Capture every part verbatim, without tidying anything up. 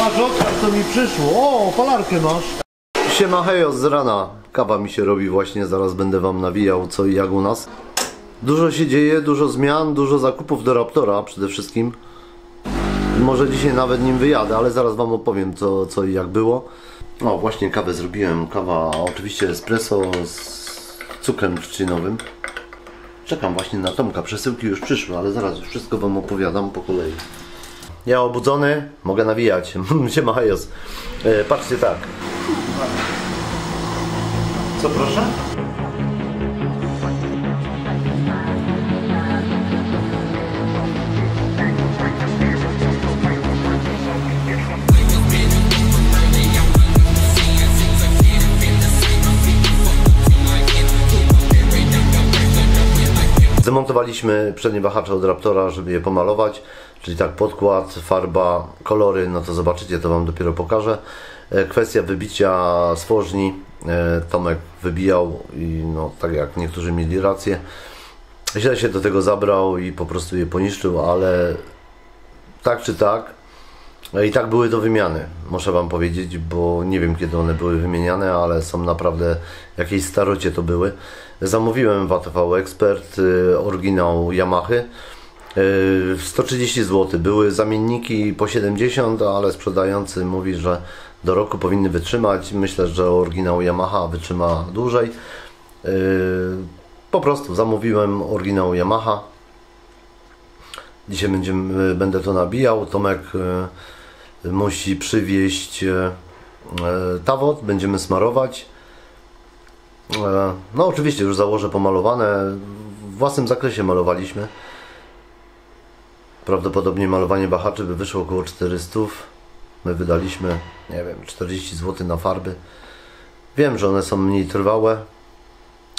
Parzok, co mi przyszło. O, polarkę masz. Siema, hejo, z rana. Kawa mi się robi właśnie, zaraz będę wam nawijał co i jak u nas. Dużo się dzieje, dużo zmian, dużo zakupów do Raptora przede wszystkim. Może dzisiaj nawet nim wyjadę, ale zaraz wam opowiem co, co i jak było. O, właśnie kawę zrobiłem. Kawa oczywiście espresso z cukrem trzcinowym. Czekam właśnie na Tomka, przesyłki już przyszły, ale zaraz już wszystko wam opowiadam po kolei. Ja obudzony, mogę nawijać. Siema, hejos. E, patrzcie tak. Co proszę? Zamontowaliśmy przednie wahacze od Raptora, żeby je pomalować, czyli tak podkład, farba, kolory, no to zobaczycie, to wam dopiero pokażę. Kwestia wybicia sforżni, Tomek wybijał i no tak jak niektórzy mieli rację, źle się do tego zabrał i po prostu je poniszczył, ale tak czy tak i tak były do wymiany, muszę wam powiedzieć, bo nie wiem kiedy one były wymieniane, ale są naprawdę jakieś starocie to były. Zamówiłem w A T V Expert oryginał Yamahy, sto trzydzieści złotych, były zamienniki po siedemdziesiąt, ale sprzedający mówi, że do roku powinny wytrzymać. Myślę, że oryginał Yamaha wytrzyma dłużej. Po prostu zamówiłem oryginał Yamaha. Dzisiaj będziemy, będę to nabijał. Tomek musi przywieźć tawot, będziemy smarować. No oczywiście już założę pomalowane, w własnym zakresie malowaliśmy. Prawdopodobnie malowanie wahaczy by wyszło około czterysta. My wydaliśmy, nie wiem, czterdzieści złotych na farby. Wiem, że one są mniej trwałe,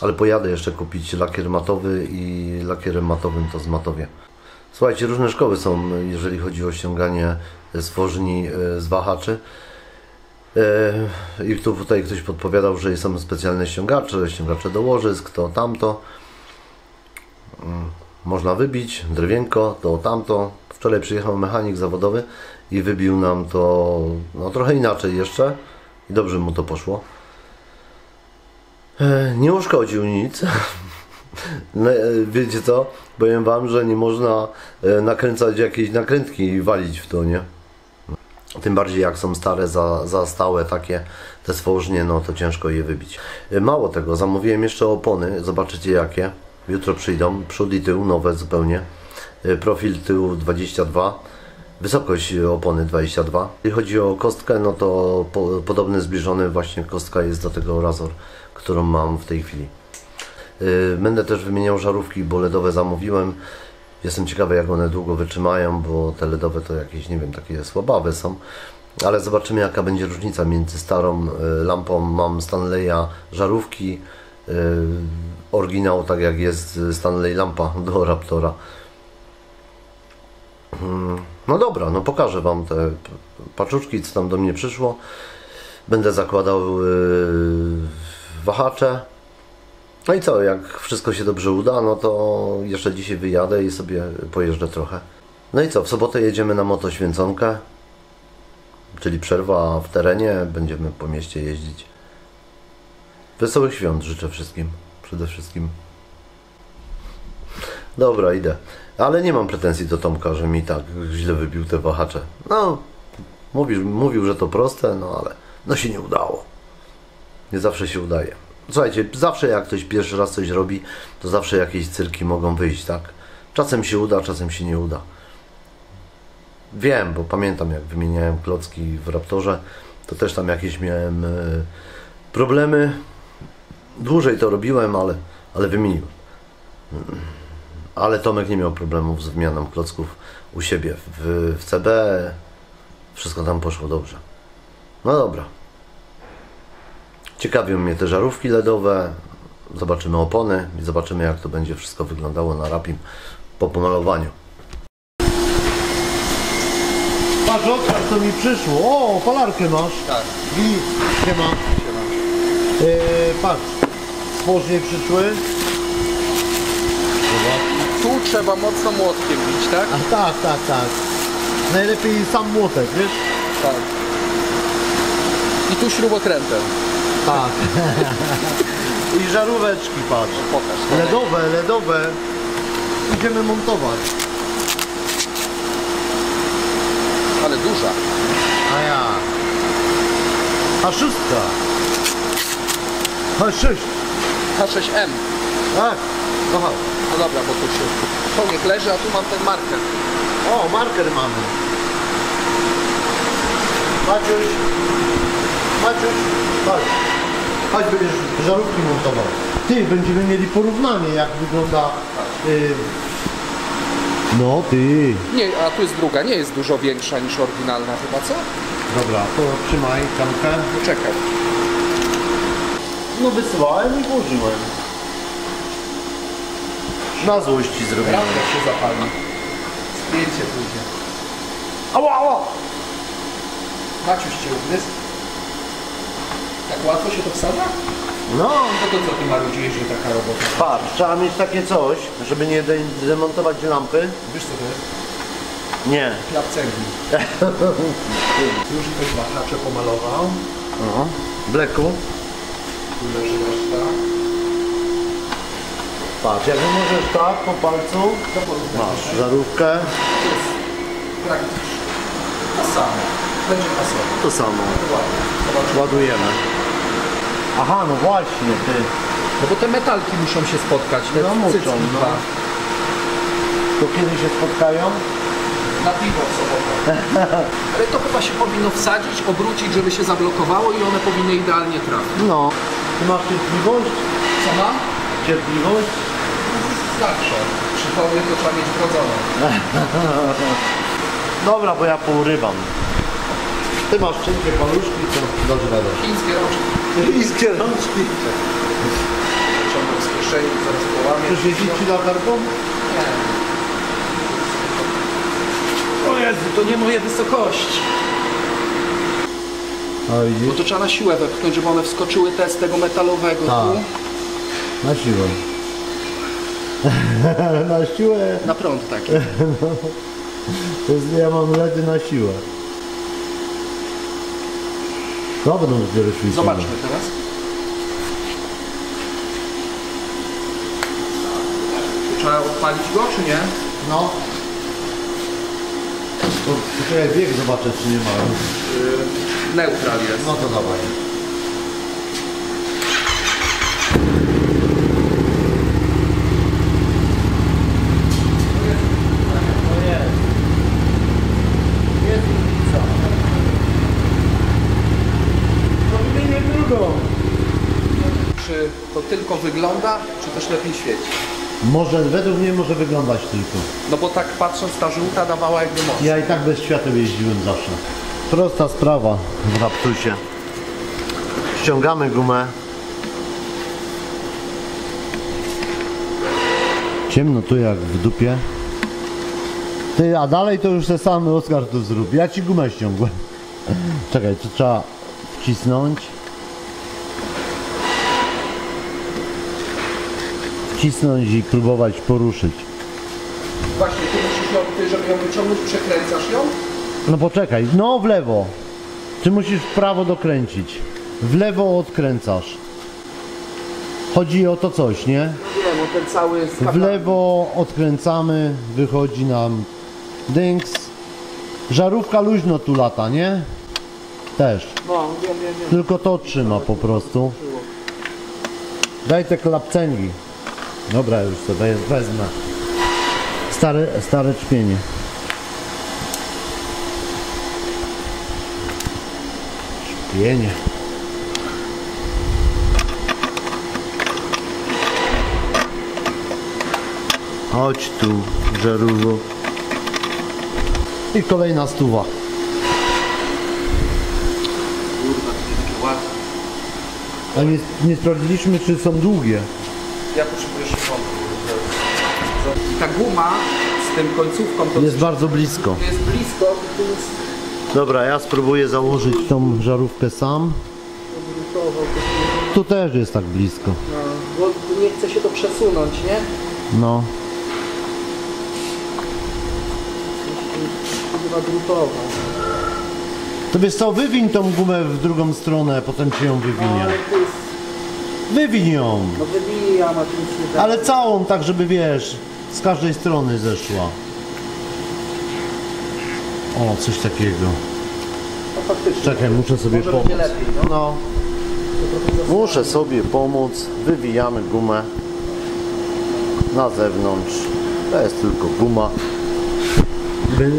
ale pojadę jeszcze kupić lakier matowy i lakierem matowym to zmatowię. Słuchajcie, różne szkoły są, jeżeli chodzi o ściąganie sforżni z wahaczy. I tu tutaj ktoś podpowiadał, że są specjalne ściągacze, ściągacze do łożysk, to tamto. Można wybić, drewienko, to tamto. Wczoraj przyjechał mechanik zawodowy i wybił nam to no, trochę inaczej jeszcze. I dobrze mu to poszło. Nie uszkodził nic. Wiecie co? Powiem wam, że nie można nakręcać jakiejś nakrętki i walić w to, nie? Tym bardziej jak są stare, za, za stałe takie te sforżnie, no to ciężko je wybić. Mało tego, zamówiłem jeszcze opony, zobaczycie jakie. Jutro przyjdą, przód i tył, nowe zupełnie. Profil tyłu dwadzieścia dwa, wysokość opony dwadzieścia dwa. Jeśli chodzi o kostkę, no to po, podobny, zbliżony właśnie kostka jest do tego Razor, którą mam w tej chwili. Będę też wymieniał żarówki, bo ledowe zamówiłem. Jestem ciekawy jak one długo wytrzymają, bo te ledowe to jakieś, nie wiem, takie słabawe są. Ale zobaczymy jaka będzie różnica między starą lampą, mam Stanleya żarówki, oryginał tak jak jest Stanley lampa do Raptora. No dobra, no pokażę wam te paczuszki, co tam do mnie przyszło. Będę zakładał wahacze. No i co, jak wszystko się dobrze uda, no to jeszcze dzisiaj wyjadę i sobie pojeżdżę trochę. No i co, w sobotę jedziemy na motoświęconkę, czyli przerwa w terenie, będziemy po mieście jeździć. Wesołych świąt życzę wszystkim, przede wszystkim. Dobra, idę. Ale nie mam pretensji do Tomka, że mi tak źle wybił te wahacze. No, mówił, mówił że to proste, no ale no się nie udało. Nie zawsze się udaje. Słuchajcie, zawsze jak ktoś pierwszy raz coś robi, to zawsze jakieś cyrki mogą wyjść, tak? Czasem się uda, czasem się nie uda. Wiem, bo pamiętam jak wymieniałem klocki w Raptorze, to też tam jakieś miałem problemy. Dłużej to robiłem, ale, ale wymieniłem. Ale Tomek nie miał problemów z wymianą klocków u siebie. W, w C B wszystko tam poszło dobrze. No dobra. Ciekawią mnie te żarówki ledowe, zobaczymy opony i zobaczymy jak to będzie wszystko wyglądało na Rapim po pomalowaniu. Parzok, co mi przyszło. O, polarkę masz. Tak. I nie ma. Eee, patrz, sforżnie przyszły. Tu trzeba mocno młotkiem bić, tak? A, tak, tak, tak. Najlepiej sam młotek, wiesz? Tak. I tu śrubokrętem. Tak. I żaróweczki, patrz. No, pokaż, ledowe, ledowe. Idziemy montować. Ale duża. A ja. A szóstka. H sześć. H sześć M. Tak. Aha. No dobra, bo tu się kołnik leży, a tu mam ten marker. O, marker mamy. Maciuś. Maciuś. Patrz. Chodź, będziesz żarówki montował. Ty, będziemy mieli porównanie, jak wygląda... Y... No, ty. Nie, a tu jest druga. Nie jest dużo większa niż oryginalna chyba, co? Dobra, to trzymaj tamkę. Czekaj. No, wysyłałem i włożyłem. Na złość ci zrobiłem. Raptor się zapali. Spięcie pójdzie. Ała, ała! Maciuś cię ugryzł. Tak łatwo się to wsadza? No. To to co ty marudzisz, że taka robota? Patrz, trzeba mieć takie coś, żeby nie de demontować lampy. Wiesz co to jest? Nie. Klap cegli. Już ktoś wachlacze pomalował. No. Bleku. Tu leży reszta. Patrz, jak możesz tak po palcu, to masz żarówkę. Jest praktycznie to samo, będzie pasować. To samo. Ładnie. Ładujemy. Aha, no właśnie, ty. No bo te metalki muszą się spotkać, te no, muszą, no. To kiedy się spotkają? Na piwo w sobotę. Ale to chyba się powinno wsadzić, obrócić, żeby się zablokowało i one powinny idealnie trafić. No. Ty masz cierpliwość? Co mam? Cierpliwość? Zawsze. Przy tobie to trzeba mieć wrodzoną. Dobra, bo ja porywam. Ty masz cienkie paluszki, to dobrze radość. Chińskie rączki. Chińskie rączki. Ciągnął z kieszeni, zaraz połamię. Chcesz jeździć ci latarką? Nie. O Jezu, to nie moje wysokości. Bo to trzeba na siłę wepchnąć, żeby one wskoczyły te z tego metalowego tu. Na siłę. Na siłę. Na prąd taki. No. To jest, ja mam ledy na siłę. To będą dopiero świeciły. Zobaczmy teraz. Trzeba odpalić go, czy nie? No. To ja bieg zobaczę, czy nie ma. Yy, neutral jest. No to dawaj. Tylko wygląda, czy też lepiej świeci? Może, według mnie może wyglądać tylko. No bo tak patrząc, ta żółta dawała jakby moc. Ja i tak bez świateł jeździłem zawsze. Prosta sprawa w Raptusie. Ściągamy gumę. Ciemno tu jak w dupie. Ty, a dalej to już ten sam Oskar tu zrób. Ja ci gumę ściągłem. Czekaj, to trzeba wcisnąć. Cisnąć i próbować poruszyć. Właśnie, ty musisz ją, ty, żeby ją wyciągnąć, przekręcasz ją? No poczekaj, no w lewo. Ty musisz w prawo dokręcić. W lewo odkręcasz. Chodzi o to coś, nie? Nie, bo ten cały... W lewo odkręcamy, wychodzi nam dynks. Żarówka luźno tu lata, nie? Też. No, nie, nie, nie. Tylko to trzyma po prostu. Daj te klapcęgi. Dobra, już to wezmę. Stare, stare czpienie. Czpienie. Chodź tu, żarówo. I kolejna stuwa. A nie, nie sprawdziliśmy, czy są długie. Ja potrzebuję szybką. I ta guma z tym końcówką... To jest bardzo blisko. Jest blisko. Dobra, ja spróbuję założyć tą żarówkę sam. Tu też jest tak blisko. No, bo nie chce się to przesunąć, nie? No. Chyba grutowo. To wiesz co, wywiń tą gumę w drugą stronę, potem się ją wywinie. Wywiń ją. No wywijam, a tym się. Ale całą, tak żeby wiesz, z każdej strony zeszła. O, coś takiego. No, czekaj, muszę sobie pomóc. Lepiej, no. No. Muszę sobie pomóc. Wywijamy gumę na zewnątrz. To jest tylko guma.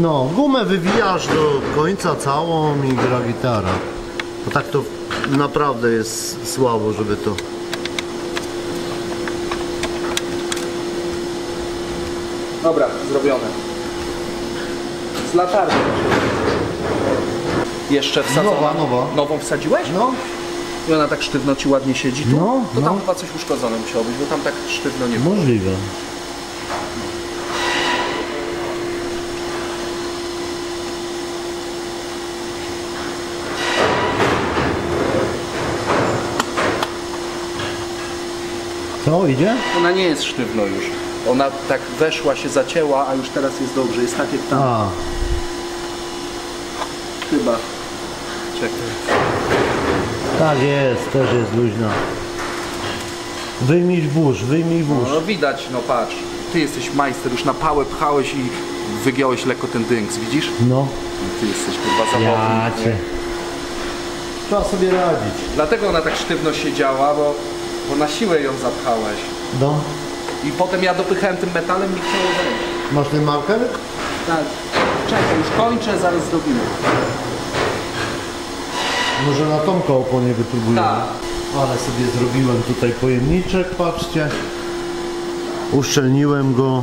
No, gumę wywijasz do końca całą i gra gitara. Bo tak to naprawdę jest słabo, żeby to... Dobra, zrobione. Z latarnią. Jeszcze wsadzona. Nowa, nowa. Nową wsadziłeś? No. I ona tak sztywno ci ładnie siedzi tu? No, to tam no. Chyba coś uszkodzone musiało być, bo tam tak sztywno nie było. Możliwe. Co, idzie? Ona nie jest sztywno już. Ona tak weszła, się zacięła, a już teraz jest dobrze. Jest takie tam. A. Chyba. Czekaj. Tak jest, też jest luźna. Wyjmij wóz, wyjmij wóz. No, no widać, no patrz. Ty jesteś majster, już na pałę pchałeś i wygiąłeś lekko ten dynks, widzisz? No. Ty jesteś kurwa zawodnik. Ja trzeba sobie radzić. Dlatego ona tak sztywno siedziała, bo... Bo na siłę ją zapchałeś. No. I potem ja dopychałem tym metalem i chciało wejść. Masz ten marker? Tak. Czekaj, już kończę, zaraz zrobimy. Może na Tomka oponie wypróbujemy. Tak. Ale sobie zrobiłem tutaj pojemniczek, patrzcie. Uszczelniłem go.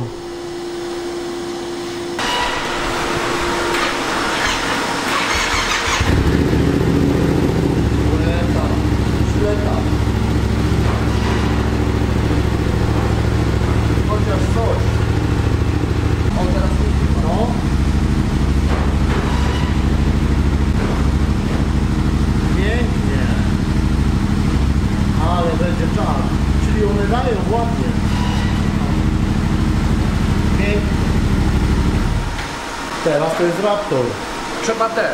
Teraz to jest Raptor. Trzeba ten.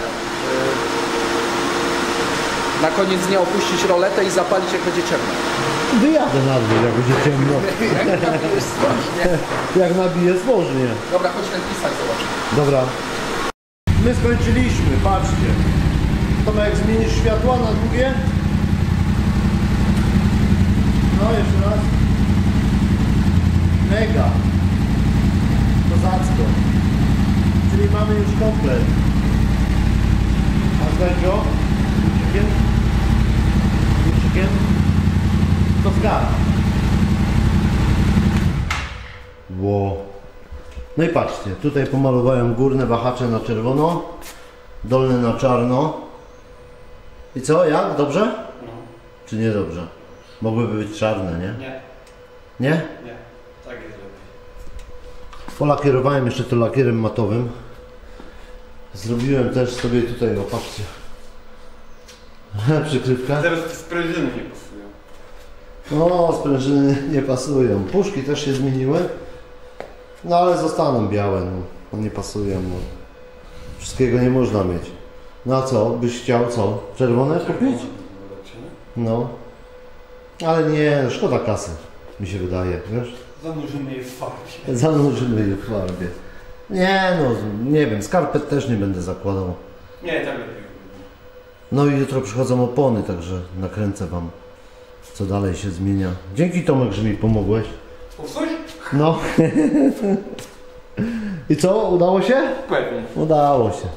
Na koniec dnia opuścić roletę i zapalić, jak będzie ciemno. Wyjadę na dół, jak będzie ciemno. Jak nabijesz słożnie. Jak nabiję słożnie. Dobra, chodź ten pisać, zobacz. Dobra. My skończyliśmy, patrzcie. Tomek, jak zmienisz światła na długie? No, jeszcze raz. Mega. Kozacko. Czyli mamy już komplet. A zdejdzio? Kluczykiem? Kluczykiem? To zgadza. Wow. No i patrzcie, tutaj pomalowałem górne wahacze na czerwono, dolne na czarno. I co, jak? Dobrze? No. Czy nie dobrze? Mogłyby być czarne, nie? Nie. Nie? Nie. Tak jest lepiej. Polakierowałem jeszcze to lakierem matowym. Zrobiłem też sobie tutaj, opatrzcie, przykrywkę. Teraz te sprężyny nie pasują. No, sprężyny nie pasują. Puszki też się zmieniły. No ale zostaną białe, no. Nie pasują. No. Wszystkiego nie można mieć. No a co? Byś chciał co? Czerwone kupić? No. Ale nie, szkoda kasy, mi się wydaje, wiesz? Zanurzymy je w farbie. Zanurzymy je w farbie. Nie no, nie wiem, skarpet też nie będę zakładał. Nie, tak lepiej. No i jutro przychodzą opony, także nakręcę wam, co dalej się zmienia. Dzięki Tomek, że mi pomogłeś. Powsój? No. I co, udało się? Pewnie. Udało się.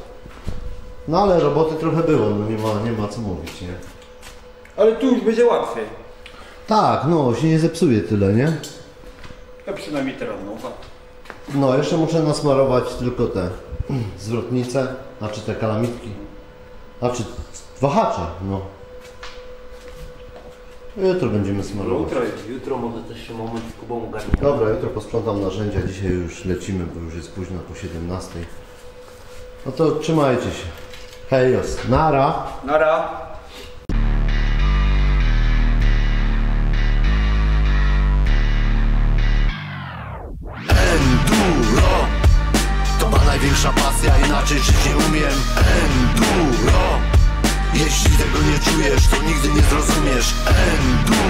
No ale roboty trochę było, no nie ma, nie ma co mówić, nie? Ale tu już będzie łatwiej. Tak, no się nie zepsuje tyle, nie? Ja przynajmniej teraz nowa. No, jeszcze muszę nasmarować tylko te zwrotnice, znaczy te kalamitki, znaczy wahacze, no. Jutro będziemy smarować. Jutro, jutro może też się moment z Kubą ogarniemy. Dobra, jutro posprzątam narzędzia, dzisiaj już lecimy, bo już jest późno, po siedemnastej. No to trzymajcie się. Hejos, nara. Nara. Enduro, to bana największa pasja, inaczej żyć nie umiem. Enduro. Jeśli tego nie czujesz, to nigdy nie zrozumiesz. Enduro.